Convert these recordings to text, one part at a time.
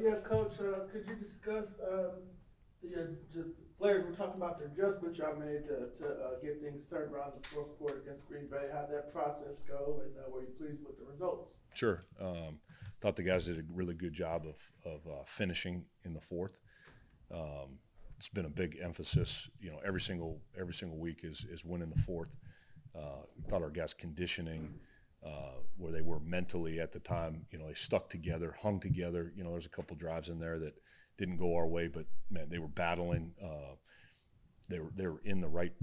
Yeah, Coach, could you discuss the players were talking about the adjustment y'all made to get things turned around in the fourth quarter against Green Bay, how that process go, and were you pleased with the results? Sure. Thought the guys did a really good job of finishing in the fourth. It's been a big emphasis, you know, every single week is winning the fourth. Thought our guys' conditioning, where they were mentally at the time, you know, they stuck together, hung together. You know, there's a couple drives in there that didn't go our way, but man, they were battling. They were in the right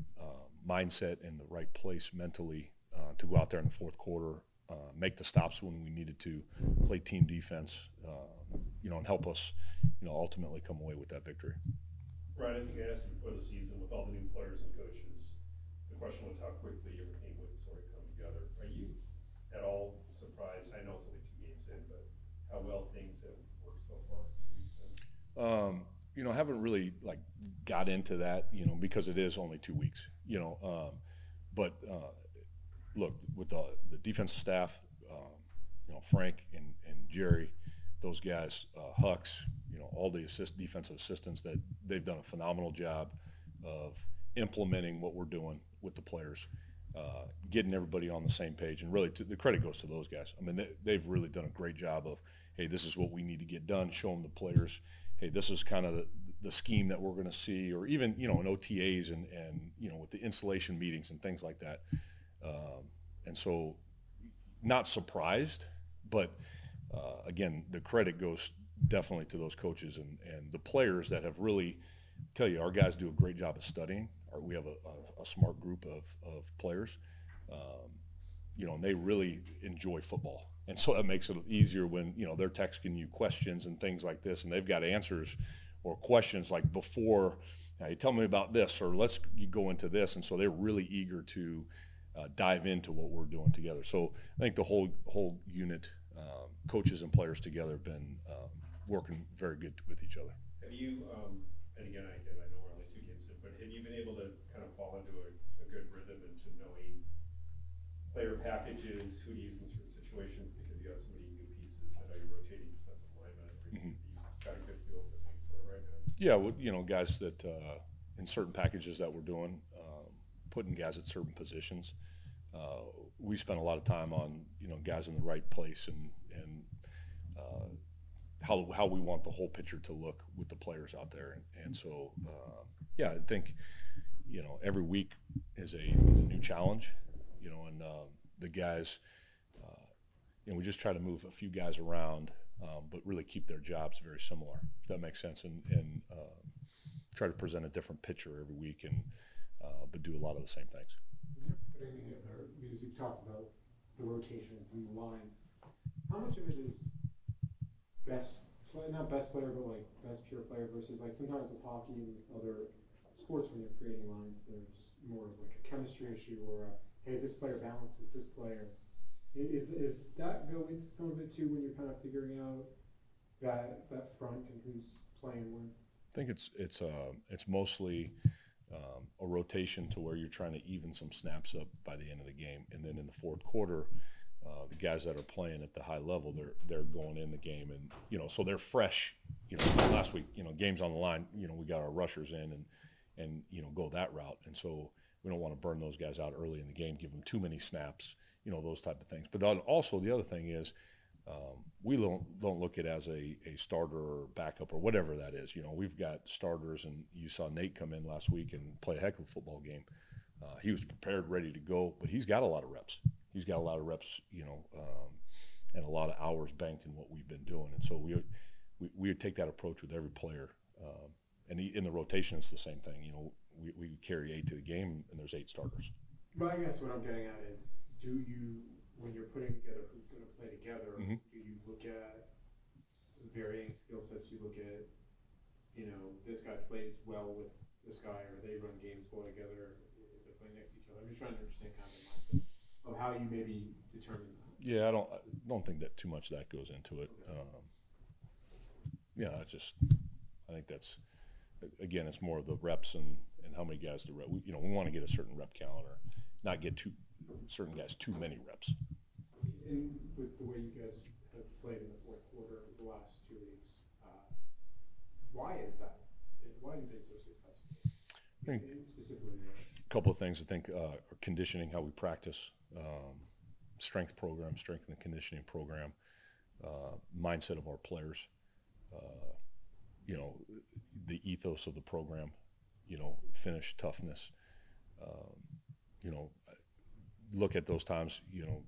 mindset and the right place mentally to go out there in the fourth quarter, make the stops when we needed to, play team defense, you know, and help us, you know, ultimately come away with that victory. Right, I think I asked you before the season, with all the new players and coaches, the question was how quickly everything would sort of come together. Are you at all surprised? I know it's only 2 games in, but how well things have worked so far? You know, haven't really like got into that, you know, because it is only 2 weeks, you know. But look, with the defensive staff, you know, Frank and Jerry, those guys, Hux, you know, all the defensive assistants, that they've done a phenomenal job of implementing what we're doing with the players, getting everybody on the same page. And really, the credit goes to those guys. I mean, they've really done a great job of, hey, this is what we need to get done, show them the players, hey, this is kind of the scheme that we're going to see, or even, you know, in OTAs and you know, with the installation meetings and things like that. And so not surprised, but again, the credit goes definitely to those coaches and the players that have really, tell you, our guys do a great job of studying. We have a smart group of players, you know, and they really enjoy football. And so that makes it easier when, you know, they're texting you questions and things like this, and they've got answers or questions like before, hey, tell me about this, or let's go into this. And so they're really eager to dive into what we're doing together. So I think the whole unit, coaches and players together, have been working very good with each other. Have you, and again, I know we're only 2 games in, but have you been able to kind of fall into a good rhythm into knowing player packages, who to use in certain situations, because you got so many new pieces? I know you're rotating defensive linemen. You've got a good feel for things sort of right now. Yeah, well, you know, guys that in certain packages that we're doing, putting guys at certain positions. We spent a lot of time on, you know, guys in the right place and how we want the whole picture to look with the players out there. And so, yeah, I think, you know, every week is a new challenge, you know, and the guys, you know, we just try to move a few guys around, but really keep their jobs very similar, if that makes sense, and try to present a different picture every week, and but do a lot of the same things. But I mean, because you've talked about the rotations and the lines, how much of it is not best player, but best pure player versus, like, sometimes with hockey and with other sports when you're creating lines, there's more of like a chemistry issue or a, hey, this player balances this player. Is that go into some of it too when you're kind of figuring out that front and who's playing when? I think it's mostly a rotation to where you're trying to even some snaps up by the end of the game, and then in the fourth quarter, the guys that are playing at the high level, they're going in the game, and you know, so they're fresh. You know, last week, you know, games on the line. You know, we got our rushers in, and you know, go that route, and so we don't want to burn those guys out early in the game, give them too many snaps. You know, those type of things. But also the other thing is, we don't look at it as a starter or backup or whatever that is. You know, we've got starters, and you saw Nate come in last week and play a heck of a football game. He was prepared, ready to go, but he's got a lot of reps. He's got a lot of reps, you know, and a lot of hours banked in what we've been doing. And so we would take that approach with every player. In the rotation, it's the same thing. You know, we carry 8 to the game, and there's 8 starters. Well, I guess what I'm getting at is, do you, when you're putting together who's going to play together, mm-hmm. do you look at varying skill sets? You look at, you know, this guy plays well with this guy, or they run games well together if they're playing next to each other. I'm just trying to understand kind of the mindset of how you maybe determine that. Yeah, I don't think that too much of that goes into it. Okay. Yeah, I think that's, again, it's more of the reps and how many guys to rep. We, you know, we want to get a certain rep count, or not get certain guys too many reps. And with the way you guys have played in the fourth quarter the last 2 weeks, Why is that? Why have you been so successful? A couple of things, I think, are conditioning, how we practice, strength and conditioning program, mindset of our players, you know, the ethos of the program, you know, finish, toughness, you know, look at those times, you know,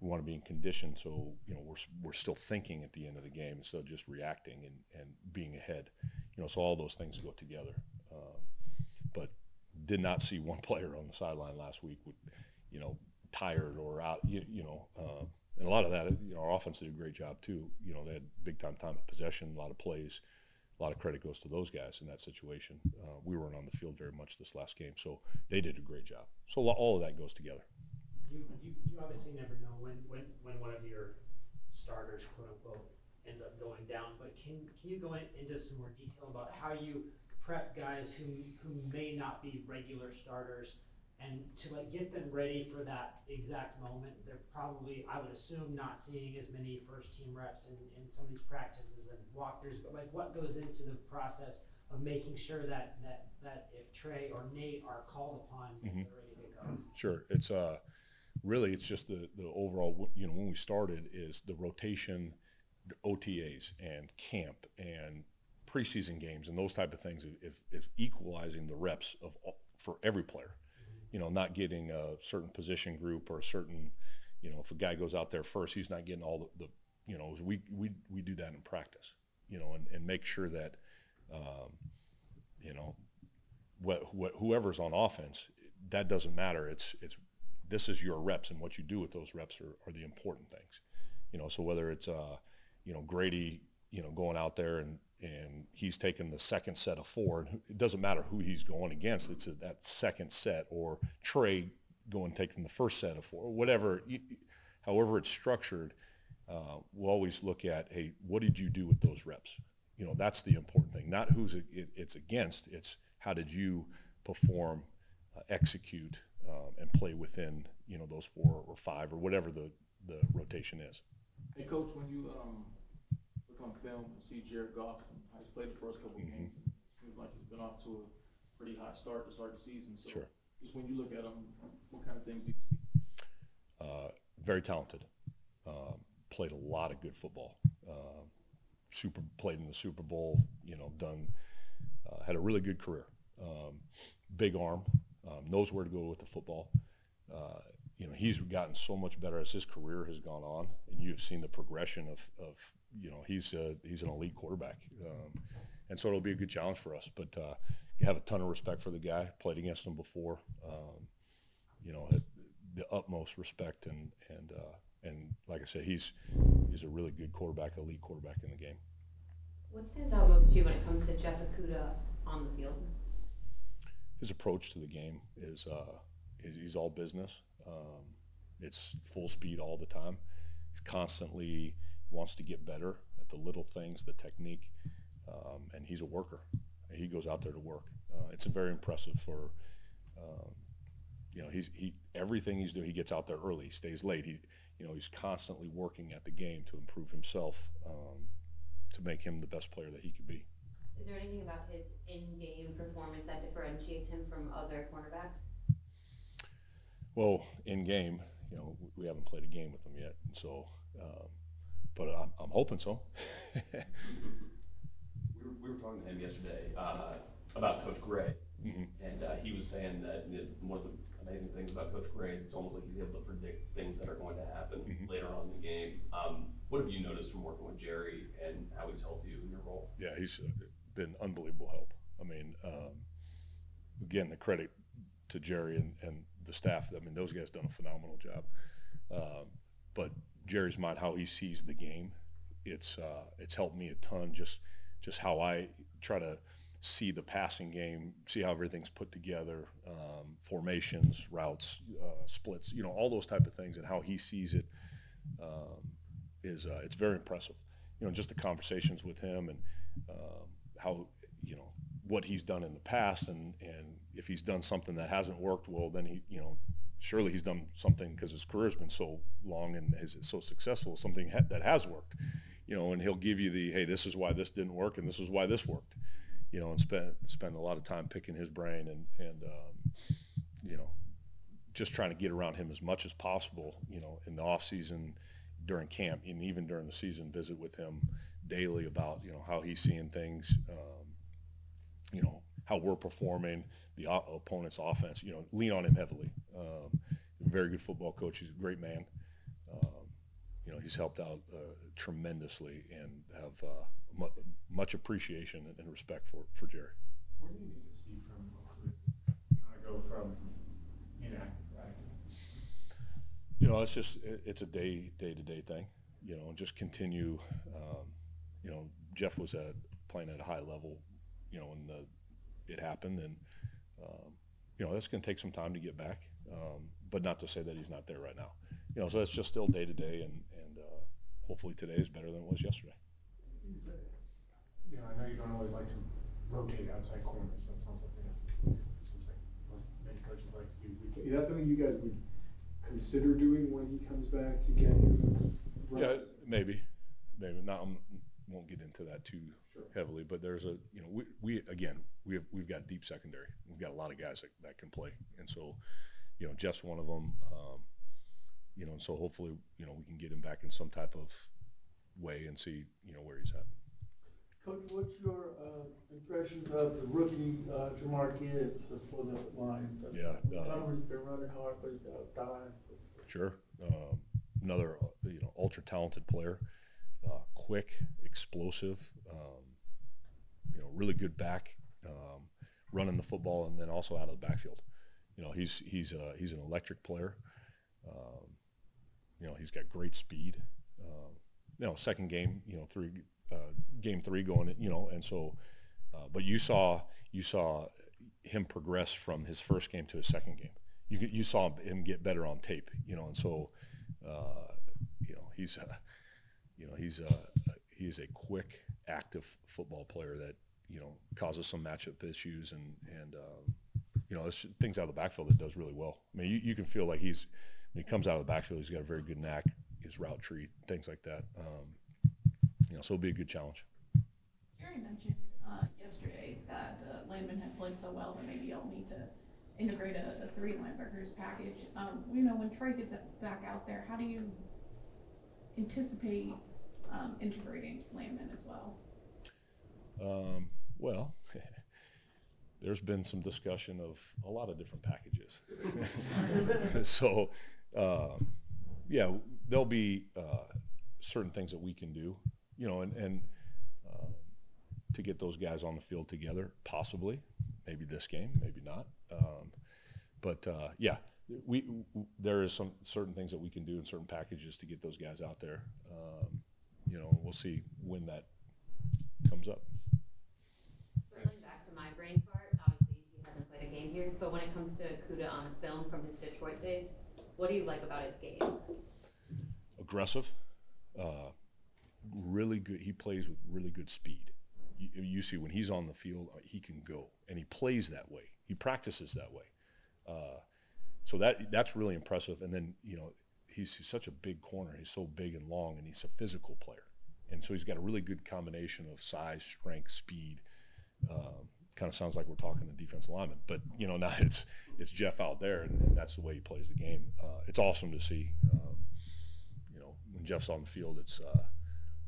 we want to be in condition, so, you know, we're still thinking at the end of the game instead of just reacting and being ahead, you know, so all those things go together. But did not see one player on the sideline last week with, you know, tired or out, you know, and a lot of that, you know, our offense did a great job too. You know, they had big-time time of possession, a lot of plays. A lot of credit goes to those guys in that situation. We weren't on the field very much this last game, so they did a great job. So all of that goes together. You obviously never know when one of your starters, quote-unquote, ends up going down, but can you go into some more detail about how you prep guys who may not be regular starters, and to like get them ready for that exact moment? They're probably, I would assume, not seeing as many first team reps in some of these practices and walkthroughs, but like what goes into the process of making sure that if Trey or Nate are called upon, they're ready to go? Sure, it's really, it's just the overall, you know, when we started is the rotation, OTAs and camp and preseason games and those type of things, if equalizing the reps of all, for every player, you know, not getting a certain position group or a certain, you know, if a guy goes out there first, he's not getting all the you know, we do that in practice, you know, and make sure that, you know, whoever's on offense, that doesn't matter. It's this is your reps, and what you do with those reps are the important things, you know. So whether it's you know, Grady, you know, going out there and he's taking the second set of four. It doesn't matter who he's going against. It's that second set, or Trey going taking the first set of four, whatever. However it's structured, we'll always look at, hey, what did you do with those reps? You know, that's the important thing. Not who's it's against. It's how did you perform, execute, and play within, you know, those four or five or whatever the rotation is. Hey, Coach, when you on film and see Jared Goff, how he's played the first couple of games, it seems like he's been off to a pretty hot start to start the season. So sure. Just when you look at him, what kind of things do you see? Very talented. Played a lot of good football. Played in the Super Bowl, you know, had a really good career. Big arm, knows where to go with the football. You know, he's gotten so much better as his career has gone on, and you've seen the progression of you know, he's an elite quarterback, and so it'll be a good challenge for us. But you have a ton of respect for the guy. Played against him before, you know, the utmost respect, and like I said, he's a really good quarterback, elite quarterback in the game. What stands out most to you when it comes to Jeff Akuda on the field? His approach to the game is he's all business. It's full speed all the time. He's constantly wants to get better at the little things, the technique, and he's a worker. He goes out there to work. It's very impressive for, you know, everything he's doing, he gets out there early, stays late. You know, he's constantly working at the game to improve himself, to make him the best player that he could be. Is there anything about his in-game performance that differentiates him from other cornerbacks? Well, in-game, you know, we haven't played a game with him yet, and so. But I'm hoping so. we were talking to him yesterday about Coach Gray, and he was saying that one of the amazing things about Coach Gray is it's almost like he's able to predict things that are going to happen later on in the game. What have you noticed from working with Jerry and how he's helped you in your role? Yeah, he's been unbelievable help. I mean, again, the credit to Jerry and the staff. I mean, those guys done a phenomenal job. But Jerry's mind, how he sees the game, it's helped me a ton. Just how I try to see the passing game, see how everything's put together, formations, routes, splits, you know, all those type of things, and how he sees it it's very impressive. You know, just the conversations with him and how, you know, what he's done in the past, and if he's done something that hasn't worked, well, then he, you know, surely he's done something, because his career's been so long and is so successful, something that has worked. you know, and he'll give you the, hey, this is why this didn't work and this is why this worked, you know, and spend a lot of time picking his brain and you know, just trying to get around him as much as possible, you know, in the off season, during camp, and even during the season, visit with him daily about, you know, how he's seeing things, you know, how we're performing, the opponent's offense, you know, lean on him heavily. Very good football coach. He's a great man. You know, he's helped out tremendously, and have much appreciation and respect for Jerry. What do you need to see from kind of go from inactive to active? You know, it's just, it's a day-to-day thing, you know, and just continue, you know, Jeff was playing at a high level, you know, when it happened, and, you know, that's going to take some time to get back, but not to say that he's not there right now. You know, so it's just still day-to-day, and hopefully today is better than it was yesterday. Is it, you know, I know you don't always like to rotate outside corners. That sounds like something many coaches like to do. Is that something you guys would consider doing when he comes back to get him? Yeah, maybe not. Won't get into that too heavily, but there's a, you know, we've got deep secondary. We've got a lot of guys that can play, and so, you know, Jeff's one of them. You know, and so hopefully, you know, we can get him back in some type of way and see, you know, where he's at. Coach, what's your impressions of the rookie Jamar Gibbs for the Lions? Montgomery's been running hard, but he's got a dime. So. Sure, another, you know, ultra talented player, quick, explosive, you know, really good back, running the football, and then also out of the backfield. You know, he's an electric player. You know, he's got great speed. You know, second game, you know, game three going, you know, and so, but you saw him progress from his first game to his second game. You saw him get better on tape, you know, and so, you know, he is a quick, active football player that, you know, causes some matchup issues, and you know, it's things out of the backfield that does really well. I mean, you can feel like when he comes out of the backfield, he's got a very good knack, his route tree, things like that. You know, so it'll be a good challenge. Jerry mentioned yesterday that Landman had played so well that maybe you'll need to integrate a three linebackers package. You know, when Troy gets back out there, how do you anticipate integrating Landman as well? Well, there's been some discussion of a lot of different packages. So, yeah, there'll be certain things that we can do, you know, and to get those guys on the field together, possibly, maybe this game, maybe not. But yeah, there is some certain things that we can do in certain packages to get those guys out there. You know, we'll see when that comes up. Circling back to my brain part, obviously he hasn't played a game here, but when it comes to Akuda on film from his Detroit days, what do you like about his game? Aggressive. Really good. He plays with really good speed. You see, when he's on the field, he can go, and he plays that way. He practices that way. So that's really impressive. And then, you know, he's such a big corner. He's so big and long, and he's a physical player. And so he's got a really good combination of size, strength, speed. Kind of sounds like we're talking to defensive linemen, but, you know, now it's Jeff out there, and that's the way he plays the game. It's awesome to see. You know, when Jeff's on the field, it's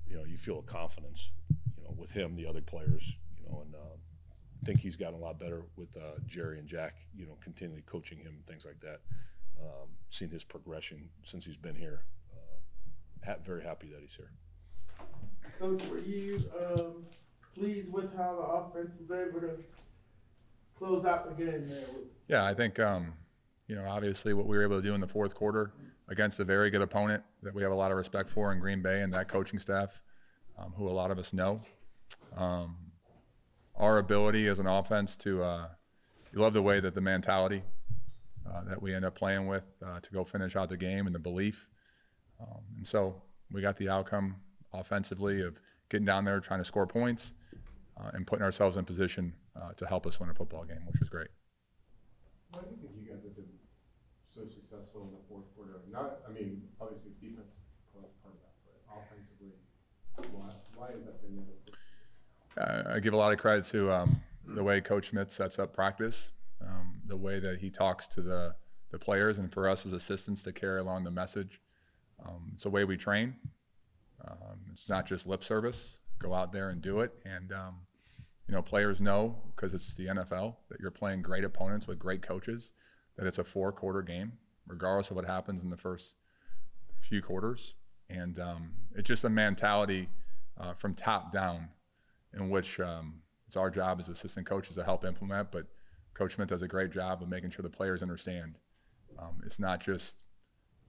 you know, you feel a confidence, you know, with him, the other players, you know, and I think he's gotten a lot better with Jerry and Jack, you know, continually coaching him and things like that. Seen his progression since he's been here. Very happy that he's here. Coach, were you pleased with how the offense was able to close out the game there? Yeah, I think you know, obviously what we were able to do in the fourth quarter against a very good opponent that we have a lot of respect for in Green Bay and that coaching staff, who a lot of us know. Our ability as an offense to, you love the way that the mentality that we end up playing with to go finish out the game, and the belief. And so we got the outcome offensively of getting down there, trying to score points, and putting ourselves in position to help us win a football game, which was great. Why do you think you guys have been so successful in the fourth quarter? Not, I mean, obviously defense part of that, but offensively, Why has that been there? I give a lot of credit to the way Coach Smith sets up practice, the way that he talks to the players, and for us as assistants to carry along the message. It's the way we train. It's not just lip service. Go out there and do it. And, you know, players know, because it's the NFL, that you're playing great opponents with great coaches, that it's a four-quarter game, regardless of what happens in the first few quarters. And it's just a mentality from top down, in which it's our job as assistant coaches to help implement. But Coach Smith does a great job of making sure the players understand. It's not just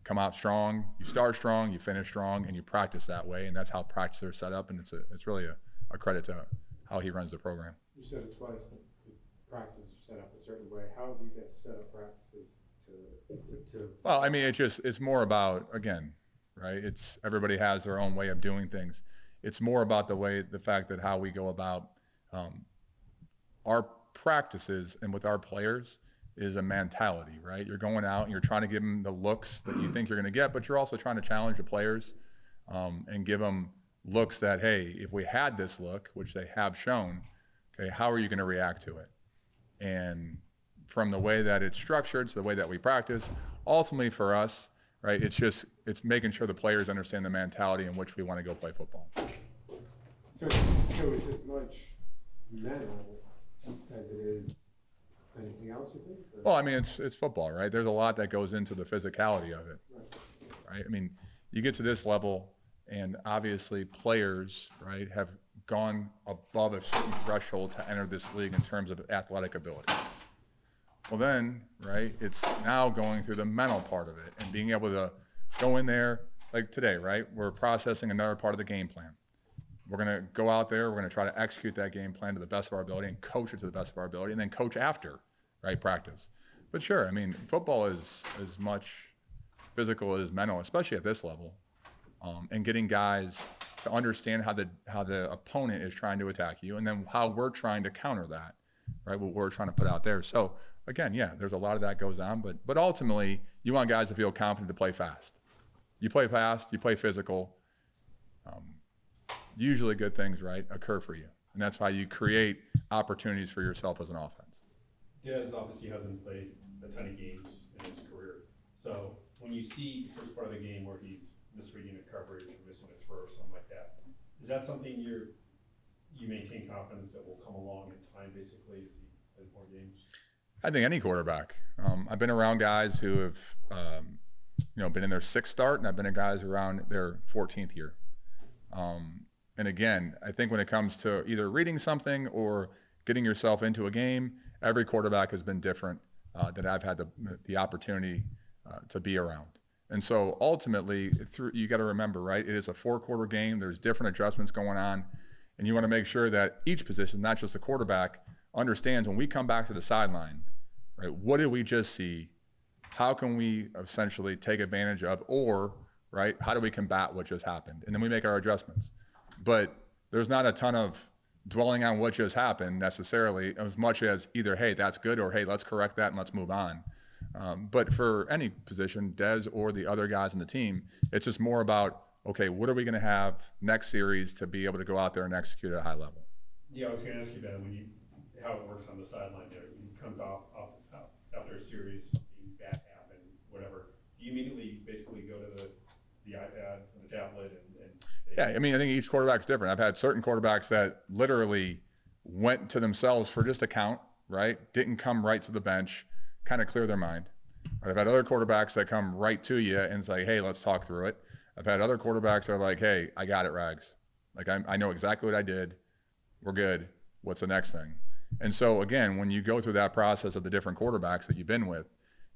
come out strong, you start strong, you finish strong, and you practice that way. And that's how practices are set up. And it's really a credit to how he runs the program. You said it twice, the practices are set up a certain way. How have you guys set up practices to? Well, I mean, it's more about, again, right? It's everybody has their own way of doing things. It's more about the fact that how we go about our practices and with our players is a mentality, right? You're going out and you're trying to give them the looks that you think you're going to get, but you're also trying to challenge the players and give them looks that, hey, if we had this look, which they have shown, okay, how are you going to react to it? And from the way that it's structured to the way that we practice, ultimately for us, right, it's making sure the players understand the mentality in which we want to go play football. So it's as much mental as it is anything else, you think? Or? Well, I mean, it's football, right? There's a lot that goes into the physicality of it, right? I mean, you get to this level, and obviously players, right, have gone above a certain threshold to enter this league in terms of athletic ability. Well then, right, it's now going through the mental part of it and being able to go in there, like today, right? We're processing another part of the game plan. We're going to go out there, we're going to try to execute that game plan to the best of our ability and coach it to the best of our ability, and then coach after, right, practice. But sure, I mean, football is as much physical as mental, especially at this level, and getting guys to understand how the opponent is trying to attack you and then how we're trying to counter that, right, what we're trying to put out there. So again, yeah, there's a lot of that goes on, but ultimately you want guys to feel confident to play fast. You play fast, you play physical. Usually good things, right, occur for you. And that's why you create opportunities for yourself as an offense. Dez obviously hasn't played a ton of games in his career. So when you see the first part of the game where he's misreading a coverage or missing a throw or something like that, is that something you maintain confidence that will come along in time, basically, as he plays more games? I think any quarterback. I've been around guys who have you know, been in their 6th start, and I've been in guys around their 14th year. And again, I think when it comes to either reading something or getting yourself into a game, every quarterback has been different that I've had the opportunity to be around. And so ultimately, you got to remember, right, it is a 4-quarter game. There's different adjustments going on. And you want to make sure that each position, not just the quarterback, understands when we come back to the sideline, right, what did we just see? How can we essentially take advantage of, or, right, how do we combat what just happened? And then we make our adjustments. But there's not a ton of dwelling on what just happened necessarily, as much as either, hey, that's good, or hey, let's correct that and let's move on. But for any position, Dez or the other guys in the team, it's just more about, okay, what are we going to have next series to be able to go out there and execute at a high level? Yeah, I was going to ask you about how it works on the sideline there. It comes off after a series, something bad happened, whatever. You immediately basically go to the iPad and the tablet and yeah, I mean, I think each quarterback's different. I've had certain quarterbacks that literally went to themselves for just a count, right? Didn't come right to the bench, kind of clear their mind. I've had other quarterbacks that come right to you and say, hey, let's talk through it. I've had other quarterbacks that are like, hey, I got it, Rags. Like, I know exactly what I did. We're good. What's the next thing? And so, again, when you go through that process of the different quarterbacks that you've been with,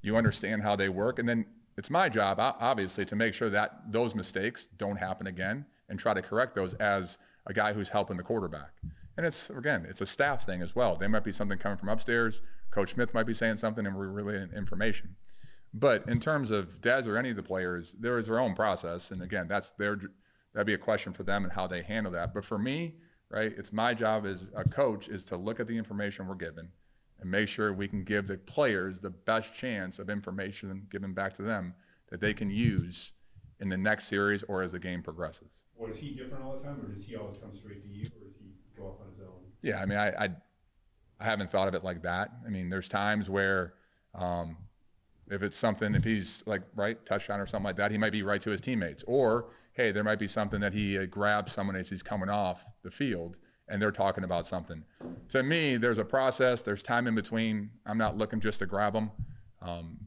you understand how they work. And then it's my job, obviously, to make sure that those mistakes don't happen again, and try to correct those as a guy who's helping the quarterback. And it's, again, it's a staff thing as well. There might be something coming from upstairs. Coach Smith might be saying something and we're relaying information. But in terms of Dez or any of the players, there is their own process. And again, that'd be a question for them and how they handle that. But for me, right, it's my job as a coach is to look at the information we're given and make sure we can give the players the best chance of information given back to them that they can use in the next series or as the game progresses. Or is he different all the time, or does he always come straight to you, or does he go off on his own? Yeah, I mean, I haven't thought of it like that. I mean, there's times where if it's something, if he's like, right, touchdown or something like that, he might be right to his teammates. Or, hey, there might be something that he grabs someone as he's coming off the field, and they're talking about something. To me, there's a process. There's time in between. I'm not looking just to grab them.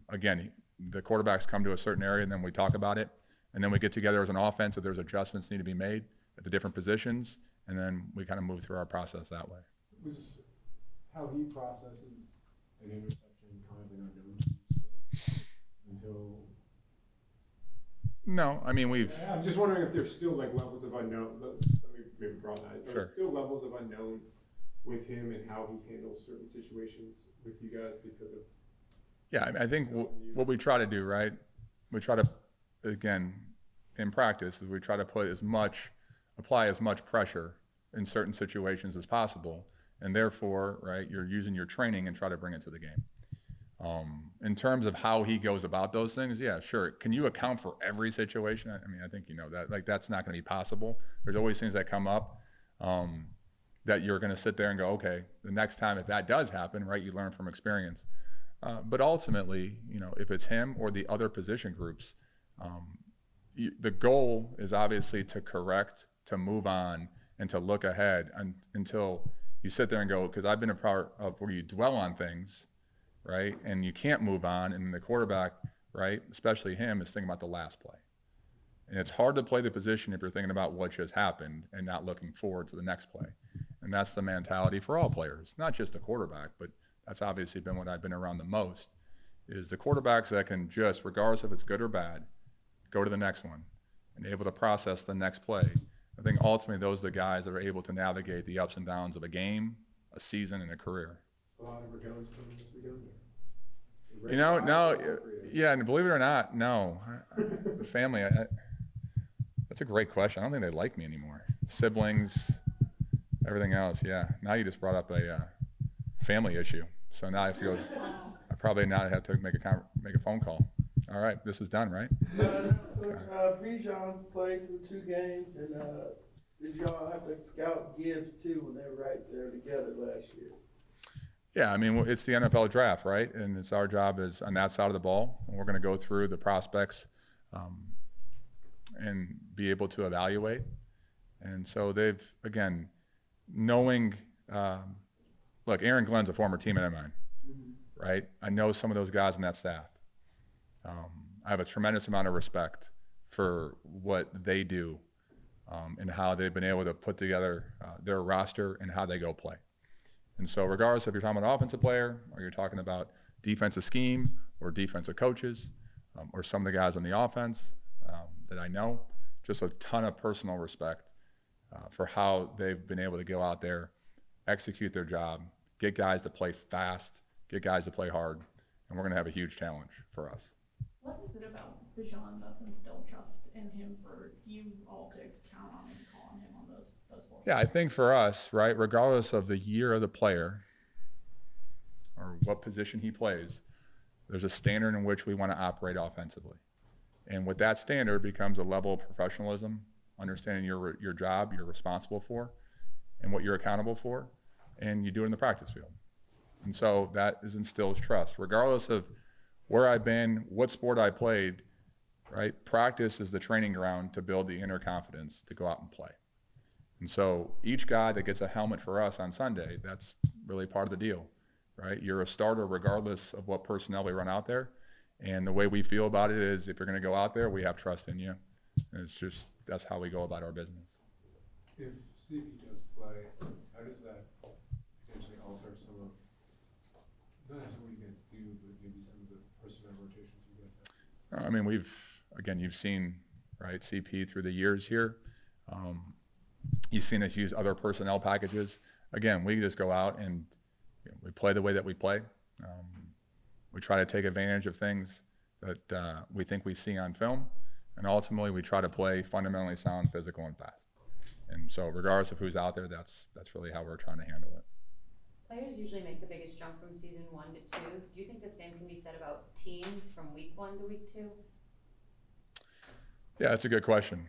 Again, the quarterbacks come to a certain area, and then we talk about it. And then we get together as an offense if there's adjustments need to be made at the different positions. And then we kind of move through our process that way. Was how he processes an interception kind of an unknown until? No, I mean, we've. I'm just wondering if there's still like levels of unknown. Let me maybe broaden that. Are there still levels of unknown with him and how he handles certain situations with you guys because of? Yeah, I think what we try to do, right? We try to, again, in practice, is we try to put as much, apply as much pressure in certain situations as possible, and therefore, right, you're using your training and try to bring it to the game. In terms of how he goes about those things, yeah, sure. Can you account for every situation? I mean, I think you know that. Like, that's not going to be possible. There's always things that come up that you're going to sit there and go, okay, the next time if that does happen, right, you learn from experience. But ultimately, you know, if it's him or the other position groups, the goal is obviously to correct, to move on, and to look ahead until you sit there and go, because I've been a part of where you dwell on things, right, and you can't move on, and the quarterback, right, especially him, is thinking about the last play. And it's hard to play the position if you're thinking about what just happened and not looking forward to the next play. And that's the mentality for all players, not just the quarterback, but that's obviously been what I've been around the most, is the quarterbacks that can just, regardless if it's good or bad, go to the next one and able to process the next play. I think ultimately those are the guys that are able to navigate the ups and downs of a game, a season, and a career. A lot of returns coming this weekend. You know, no, yeah, and believe it or not, no. The family, that's a great question. I don't think they like me anymore. Siblings, everything else, yeah. Now you just brought up a family issue. So now I have to go, I probably now have to make a phone call. All right, this is done, right? Bijan's played through 2 games, and did y'all have to scout Gibbs too when they were right there together last year? Yeah, I mean, it's the NFL draft, right? And it's our job is on that side of the ball, and we're going to go through the prospects and be able to evaluate. And so they've, again, knowing, look, Aaron Glenn's a former teammate of mine, right? I know some of those guys in that staff. I have a tremendous amount of respect for what they do and how they've been able to put together their roster and how they go play. And so regardless if you're talking about offensive player or you're talking about defensive scheme or defensive coaches or some of the guys on the offense that I know, just a ton of personal respect for how they've been able to go out there, execute their job, get guys to play fast, get guys to play hard, and we're going to have a huge challenge for us. What is it about Bijan that's instilled trust in him for you all to count on and call on him on those balls? Yeah, I think for us, right, regardless of the year of the player or what position he plays, there's a standard in which we want to operate offensively. And with that standard becomes a level of professionalism, understanding your job you're responsible for and what you're accountable for, and you do it in the practice field. And so that instills trust, regardless of where I've been, what sport I played, right? Practice is the training ground to build the inner confidence to go out and play. And so each guy that gets a helmet for us on Sunday, that's really part of the deal, right? You're a starter regardless of what personnel we run out there. And the way we feel about it is if you're going to go out there, we have trust in you. And it's just, that's how we go about our business. If Stevie does play, how does that potentially alter some of, not just what you guys do, but maybe some of the personnel rotations you guys have? I mean, again, you've seen, right, CP through the years here. You've seen us use other personnel packages. Again, we just go out and you know, we play the way that we play. We try to take advantage of things that we think we see on film. And ultimately, we try to play fundamentally sound, physical, and fast. And so regardless of who's out there, that's really how we're trying to handle it. Players usually make the biggest jump from season 1 to 2. Do you think the same can be said about teams from week 1 to week 2? Yeah, that's a good question.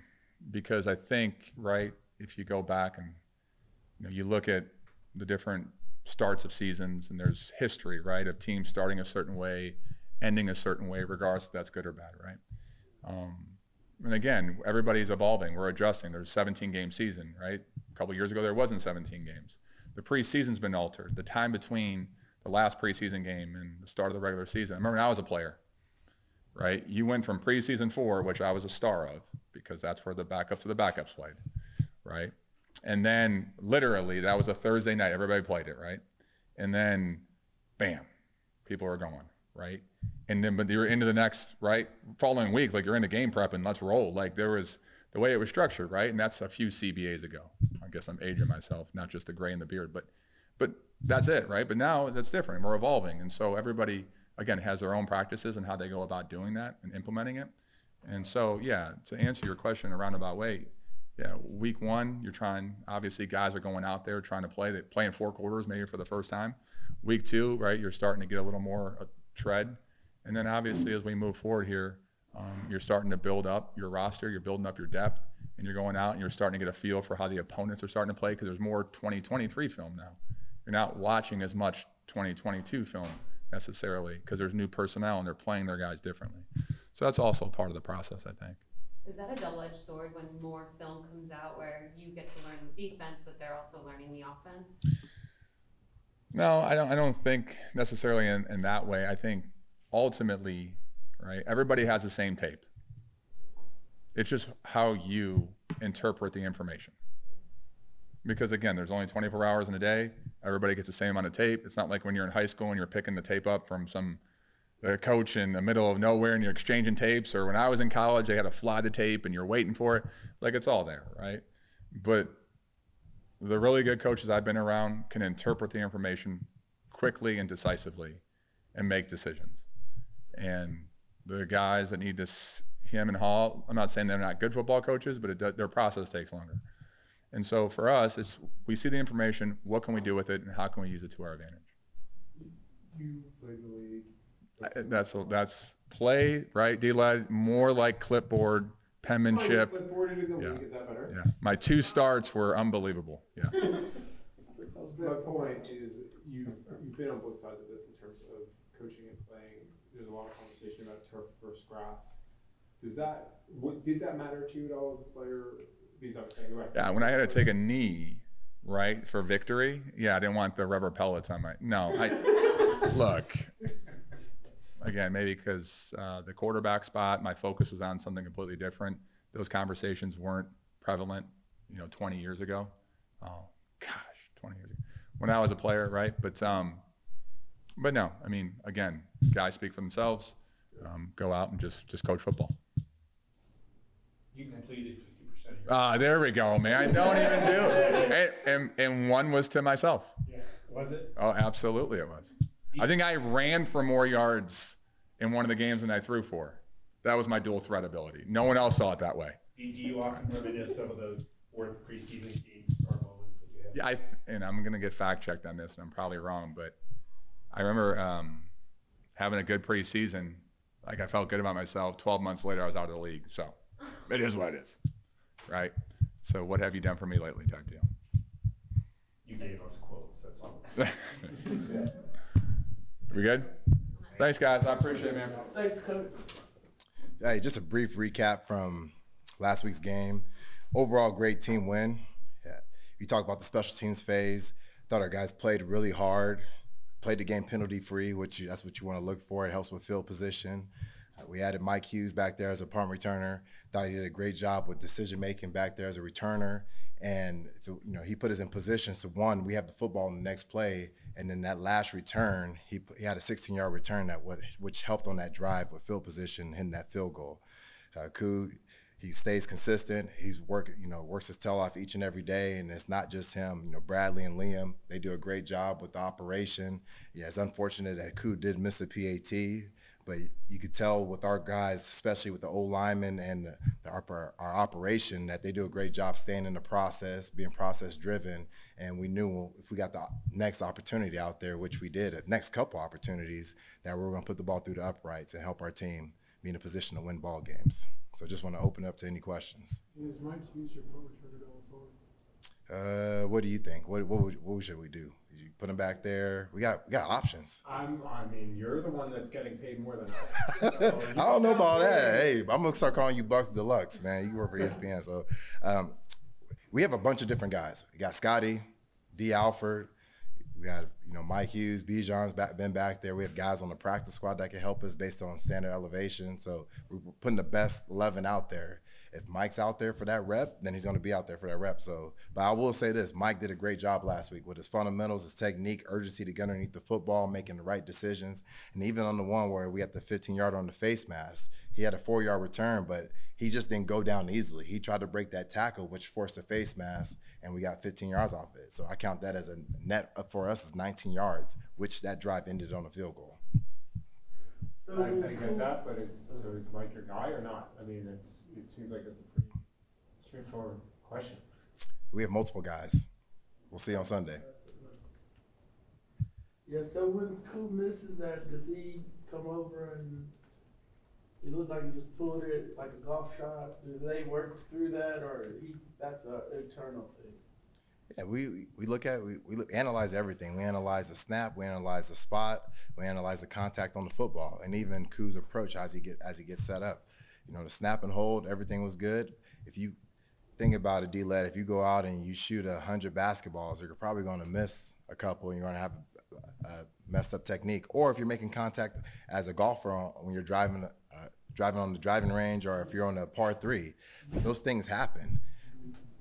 because I think, right, if you go back and you look at the different starts of seasons, and there's history, right, of teams starting a certain way, ending a certain way, regardless if that's good or bad, right? And again, everybody's evolving. We're adjusting. There's a 17-game season, right? A couple of years ago, there wasn't 17 games. The preseason's been altered. The time between the last preseason game and the start of the regular season. I remember when I was a player, right? You went from preseason 4, which I was a star of, because that's where the backups of the backups played, right? And then literally that was a Thursday night. Everybody played it, right? And then, bam, people are going, right? And then, but you're into the next, right, following week, like you're into game prep and let's roll. Like there was the way it was structured, right? And that's a few CBAs ago. I guess I'm aging myself, not just the gray and the beard, but that's it, right? But now that's different. We're evolving. And so everybody, again, has their own practices and how they go about doing that and implementing it. And so, yeah, to answer your question in a roundabout way, yeah, week one, you're trying, obviously guys are going out there trying to play. They're playing 4 quarters maybe for the first time. Week two, right, you're starting to get a little more tread. And then obviously as we move forward here, you're starting to build up your roster, you're building up your depth, and you're going out and you're starting to get a feel for how the opponents are starting to play, because there's more 2023 film now. You're not watching as much 2022 film necessarily, because there's new personnel and they're playing their guys differently. So that's also part of the process, I think. Is that a double-edged sword when more film comes out where you get to learn the defense, but they're also learning the offense? No, I don't think necessarily in that way. I think ultimately, right, everybody has the same tape. It's just how you interpret the information. Because again, there's only 24 hours in a day. Everybody gets the same amount of tape. It's not like when you're in high school and you're picking the tape up from some coach in the middle of nowhere and you're exchanging tapes, or when I was in college, they had to fly the tape and you're waiting for it. Like, it's all there, right? But the really good coaches I've been around can interpret the information quickly and decisively and make decisions. And the guys that need this, him and Hall, I'm not saying they're not good football coaches, but their process takes longer. And so for us, it's, we see the information, what can we do with it, and how can we use it to our advantage? You play the league. That's play, right? D-led, more like clipboard, penmanship. Oh, clipboard into the league. Is that better? Yeah. My 2 starts were unbelievable. Yeah. My point is you've been on both sides of this in terms of coaching and playing. There's a lot of conversation about turf versus grass. Did that matter to you at all as a player? Because I was saying, right. Yeah, when I had to take a knee, right, for victory, yeah, I didn't want the rubber pellets on my, no, I, look. Again, maybe because the quarterback spot, my focus was on something completely different. Those conversations weren't prevalent, 20 years ago. Oh, gosh, 20 years ago. When I was a player, right? But no, I mean, again, guys speak for themselves. Go out and just coach football. You completed 50% of your there we go, man. I don't even do it. And one was to myself. Yeah. Was it? Oh, absolutely it was. I think I ran for more yards in one of the games than I threw for. That was my dual threat ability. No one else saw it that way. Do you often reminisce some of those 4th preseason games or moments that you had? Yeah, and I'm going to get fact-checked on this, and I'm probably wrong, but I remember having a good preseason. Like, I felt good about myself. 12 months later, I was out of the league. So it is what it is, right? So what have you done for me lately type deal? You gave us quotes. That's all. We good? Thanks, guys. I appreciate it, man. Thanks, Coach. Hey, just a brief recap from last week's game. Overall, great team win. Yeah. You talked about the special teams phase. Thought our guys played really hard, played the game penalty-free, that's what you want to look for. It helps with field position. We added Mike Hughes back there as a punt returner. Thought he did a great job with decision-making back there as a returner. And he put us in position. So one, we have the football in the next play, and then that last return, he had a 16-yard return which helped on that drive with field position, hitting that field goal. Kud, he stays consistent. He's works his tail off each and every day, and it's not just him. Bradley and Liam, they do a great job with the operation. Yeah, it's unfortunate that Kud did miss a PAT. But you could tell with our guys, especially with the old linemen and our operation, that they do a great job staying in the process, being process driven. And we knew if we got the next opportunity out there, which we did, the next couple opportunities, that we were going to put the ball through the uprights and help our team. be in a position to win ball games. So just want to open up to any questions. Is Mike Hughes your punt returner going forward? What do you think? What should we do? You put him back there. We got options. I mean, you're the one that's getting paid more than I. So I don't know about that. Hey, I'm gonna start calling you Bucks Deluxe, man. You work for ESPN, so we have a bunch of different guys. We got Scottie, D. Alford. We got Mike Hughes, Bijan's been back there. We have guys on the practice squad that can help us based on standard elevation. So we're putting the best 11 out there. If Mike's out there for that rep, then he's going to be out there for that rep. So, but I will say this, Mike did a great job last week with his fundamentals, his technique, urgency to get underneath the football, making the right decisions. And even on the one where we had the 15-yarder on the face mask, he had a 4-yard return, but he just didn't go down easily. He tried to break that tackle, which forced a face mask, and we got 15 yards off it. So I count that as a net for us is 19 yards, which that drive ended on a field goal. So I get that, but is Mike your guy or not? I mean, it seems like it's a pretty straightforward question. We have multiple guys. We'll see on Sunday. Yeah, so when Coop misses that, does he come over and it looked like he just pulled it like a golf shot? Do they work through that, or that's an internal thing? Yeah, we analyze everything. We analyze the snap, we analyze the spot, we analyze the contact on the football, and even Ku's approach as he gets set up. The snap and hold, everything was good. If you think about it, D-Led, if you go out and you shoot 100 basketballs, you're probably going to miss a couple, and you're going to have a messed up technique. Or if you're making contact as a golfer when you're driving on the driving range, or if you're on a par 3, those things happen.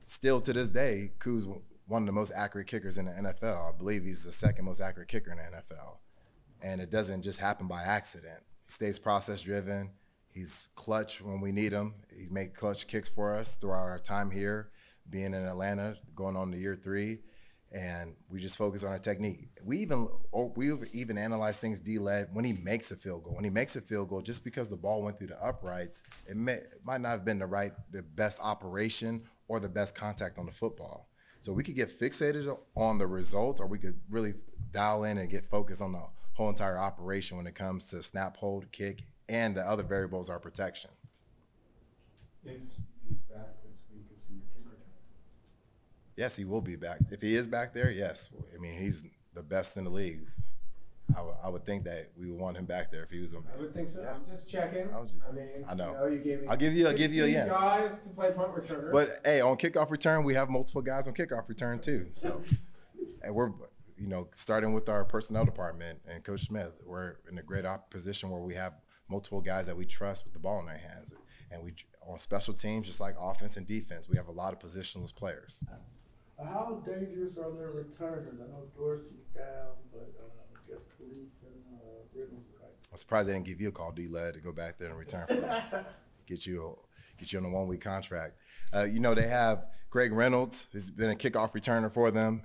Still to this day, Ku's one of the most accurate kickers in the NFL. I believe he's the second most accurate kicker in the NFL. And it doesn't just happen by accident. He stays process driven. He's clutch when we need him. He's made clutch kicks for us throughout our time here, being in Atlanta, going on to year 3. And we just focus on our technique. We've even analyzed things D-led when he makes a field goal. When he makes a field goal, just because the ball went through the uprights, it might not have been the best operation or the best contact on the football. So we could get fixated on the results, or we could really dial in and get focused on the whole entire operation when it comes to snap, hold, kick, and the other variables are protection. If he's back this week, is he your kicker? Yes, he will be back. If he is back there, yes. I mean, he's the best in the league. I would think that we would want him back there if he was going to be. I would think so. Yeah. I'm just checking. I'll give you a yes. Guys to play punt returner. But hey, on kickoff return, we have multiple guys on kickoff return too. So, and we're starting with our personnel department and Coach Smith, we're in a great position where we have multiple guys that we trust with the ball in their hands, and we on special teams, just like offense and defense, we have a lot of positionless players. How dangerous are their returners? I know Dorsey's down, but. I'm surprised they didn't give you a call, D-Led, to go back there and return for that. Get you on a one-week contract. They have Greg Reynolds, who's been a kickoff returner for them.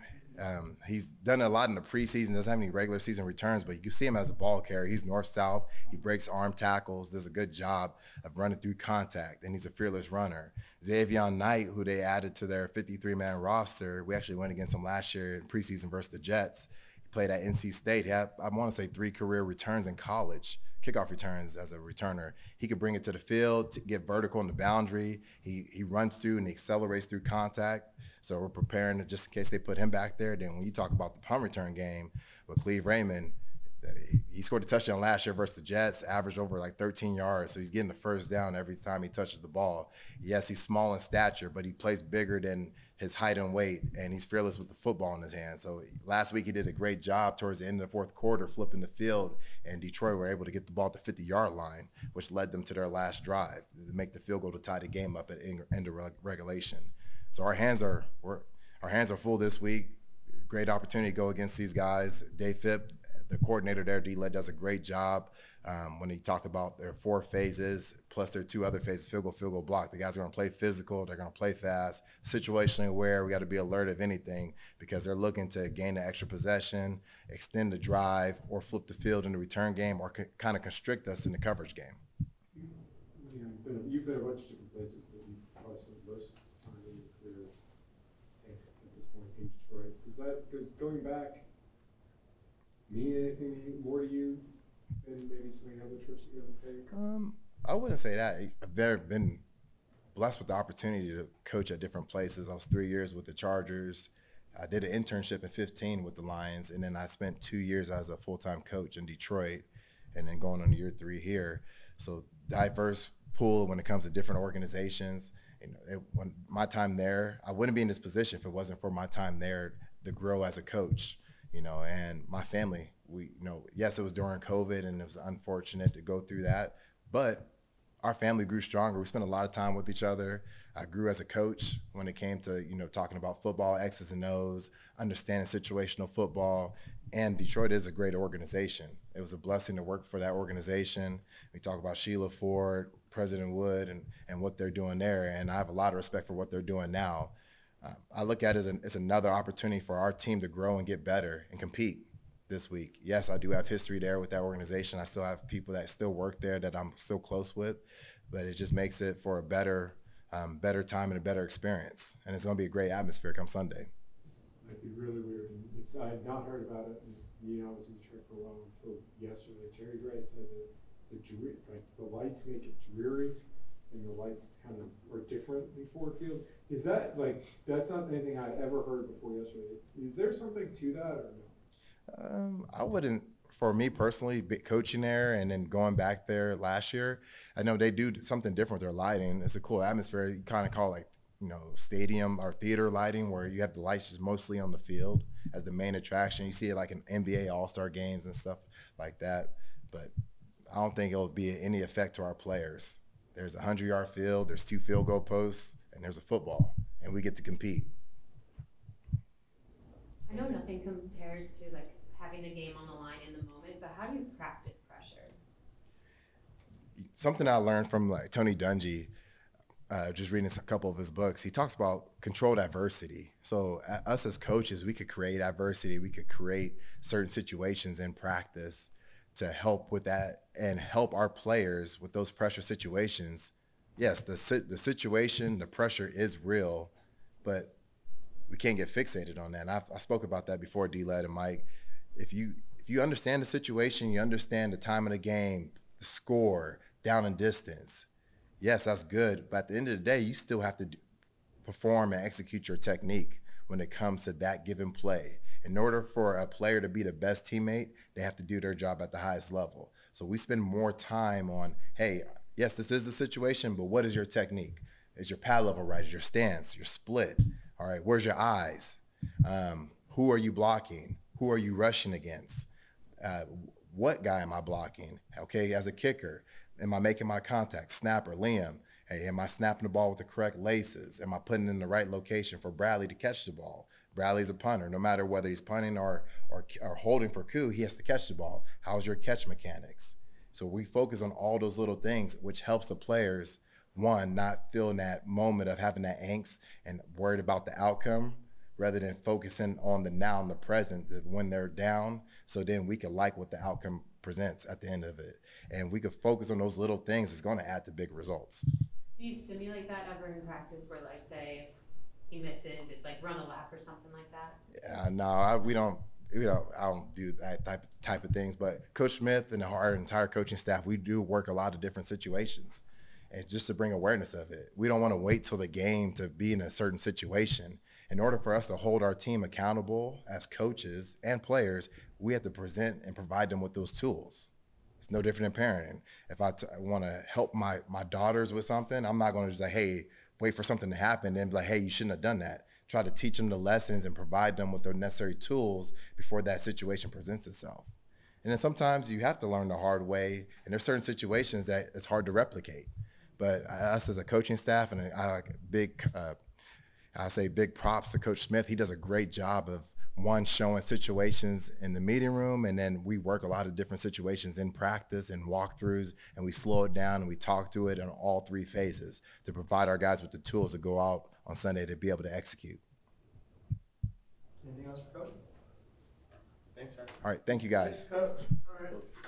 He's done a lot in the preseason, doesn't have any regular season returns, but you can see him as a ball carrier. He's north-south. He breaks arm tackles, does a good job of running through contact, and he's a fearless runner. Xavion Knight, who they added to their 53-man roster, we actually went against him last year in preseason versus the Jets. Played at NC State. He had, I want to say, 3 career returns in college, kickoff returns as a returner. He could bring it to the field, to get vertical in the boundary. He runs through and he accelerates through contact. So we're preparing just in case they put him back there. Then when you talk about the punt return game with Cleve Raymond, he scored a touchdown last year versus the Jets, averaged over like 13 yards. So he's getting the first down every time he touches the ball. Yes, he's small in stature, but he plays bigger than his height and weight, and he's fearless with the football in his hand. So last week he did a great job towards the end of the 4th quarter flipping the field, and Detroit were able to get the ball at the 50-yard line, which led them to their last drive to make the field goal to tie the game up at end of regulation. So our hands are full this week. Great opportunity to go against these guys. Dave Fipp, the coordinator there, D-Led, does a great job when they talk about their 4 phases, plus their 2 other phases, field goal, block. The guys are going to play physical. They're going to play fast, situationally aware. We got to be alert of anything because they're looking to gain an extra possession, extend the drive, or flip the field in the return game, or kind of constrict us in the coverage game. Yeah, you've been a bunch of different places, but you probably spent most time in your career at this point in Detroit. Because going back, mean anything more to you than maybe some of the other trips you have to take? I wouldn't say that. I've never been blessed with the opportunity to coach at different places. I was 3 years with the Chargers. I did an internship in 2015 with the Lions, and then I spent 2 years as a full-time coach in Detroit, and then going on to year 3 here. So diverse pool when it comes to different organizations. You know, when my time there, I wouldn't be in this position if it wasn't for my time there to grow as a coach. You know, and my family, yes, it was during COVID, and it was unfortunate to go through that, but our family grew stronger. We spent a lot of time with each other. I grew as a coach when it came to, talking about football, X's and O's, understanding situational football. And Detroit is a great organization. It was a blessing to work for that organization. We talk about Sheila Ford, President Wood, and what they're doing there. And I have a lot of respect for what they're doing now. I look at it as it's another opportunity for our team to grow and get better and compete this week. Yes, I do have history there with that organization. I still have people that still work there that I'm still close with, but it just makes it for a better, better time and a better experience. And it's going to be a great atmosphere come Sunday. It'd be really weird. I had not heard about it. I was in Detroit for a while until yesterday. Jerry Gray said that it's a dreary, like the lights make it dreary, and the lights kind of are different in Ford Field. Is that like, that's not anything I ever heard before yesterday. Is there something to that or no? I wouldn't, for me personally, coaching there and then going back there last year, I know they do something different with their lighting. It's a cool atmosphere. You kind of call it like, stadium or theater lighting, where you have the lights just mostly on the field as the main attraction. You see it like in NBA All-Star games and stuff like that. But I don't think it'll be any effect to our players. There's a 100-yard field, there's 2 field goal posts, and there's a football, and we get to compete. I know nothing compares to like having a game on the line in the moment, but how do you practice pressure? Something I learned from like Tony Dungy, just reading a couple of his books, he talks about controlled adversity. So us as coaches, we could create adversity, we could create certain situations in practice to help with that and help our players with those pressure situations. Yes, the situation, the pressure is real, but we can't get fixated on that. And I spoke about that before, D-Led and Mike. If you understand the situation, you understand the time of the game, the score, down and distance, yes, that's good. But at the end of the day, you still have to perform and execute your technique when it comes to that given play. In order for a player to be the best teammate, they have to do their job at the highest level. So we spend more time on, hey, yes, this is the situation, but what is your technique? Is your pad level right? Is your stance, your split? All right, where's your eyes? Who are you blocking? Who are you rushing against? What guy am I blocking? Okay, as a kicker, am I making my contact? Snapper, Liam, hey, am I snapping the ball with the correct laces? Am I putting it in the right location for Bradley to catch the ball? Bradley's a punter. No matter whether he's punting or holding for coup, he has to catch the ball. How's your catch mechanics? So we focus on all those little things, which helps the players, one, not feel in that moment of having that angst and worried about the outcome, rather than focusing on the now and the present when they're down, so then we can like what the outcome presents at the end of it. And we can focus on those little things. It's gonna add to big results. Do you simulate that ever in practice where, like, say, if he misses, it's like run a lap or something like that? Yeah, no, I don't do that type of things, but Coach Smith and our entire coaching staff, we do work a lot of different situations, and just to bring awareness of it. We don't wanna wait till the game to be in a certain situation. In order for us to hold our team accountable as coaches and players, we have to present and provide them with those tools. It's no different in parenting. If I want to help my daughters with something, I'm not going to just like, hey, wait for something to happen and be like, hey, you shouldn't have done that. Try to teach them the lessons and provide them with the necessary tools before that situation presents itself. And then sometimes you have to learn the hard way, and there's certain situations that it's hard to replicate. But us as a coaching staff, and I say big props to Coach Smith. He does a great job of, one, showing situations in the meeting room, and then we work a lot of different situations in practice and walkthroughs, and we slow it down and we talk through it in all 3 phases to provide our guys with the tools to go out on Sunday to be able to execute. Anything else for Coach? Thanks, sir. All right, thank you guys. Thanks, Coach. All right.